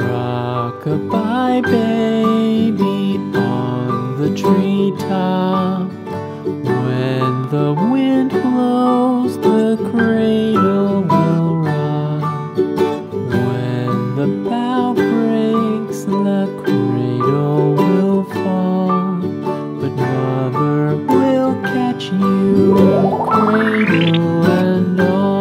Rock-a-bye baby on the treetop, when the wind blows the cradle will rock. When the bough breaks the cradle will fall, but mother will catch you, cradle and all.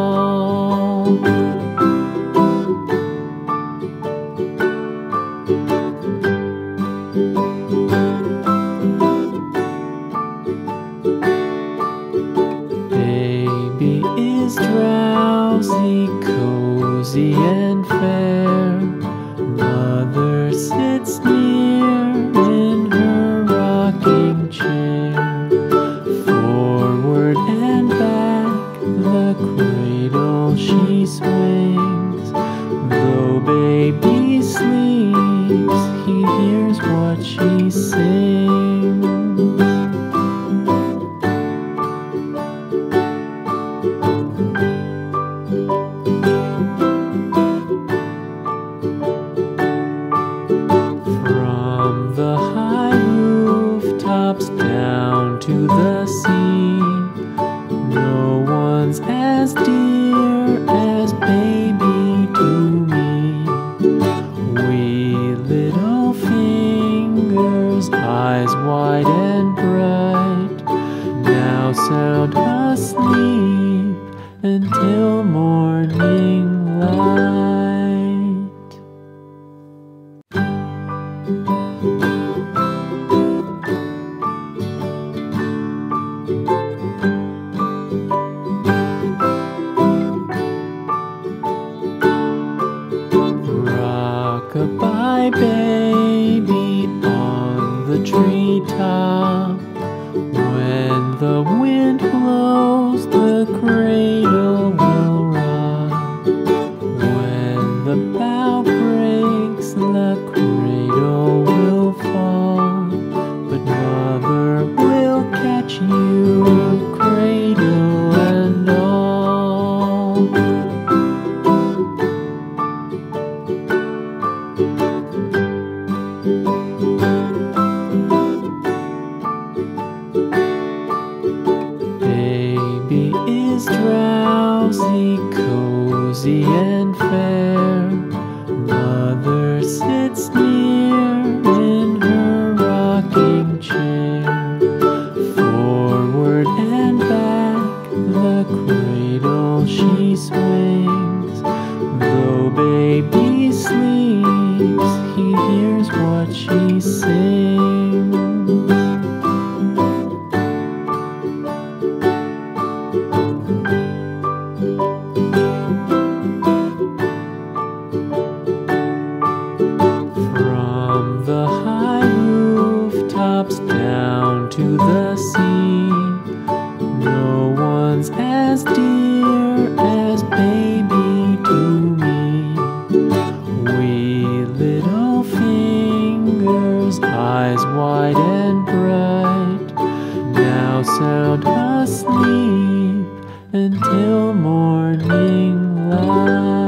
Baby is drowsy, cozy and fair. Mother sits near in her rocking chair. Forward and back the cradle she swings. Though baby sleeps, he hears what she sings. From the high rooftops down to the sea, no one's as dear as baby to me. Wee little fingers, eyes wide and bright, now sound asleep until morning light. Rock-a-bye baby on the treetop, when the wind blows the cradle will rock. When the bough breaks the cradle will fall, but mother will catch you, cradle and all. Baby is drowsy, cozy and fair. Mother sits near in her rocking chair. Forward and back the cradle she swings. Though baby sleeps, he hears what she sings. Down to the sea, no one's as dear as baby to me. Wee little fingers, eyes wide and bright, now sound asleep until morning light.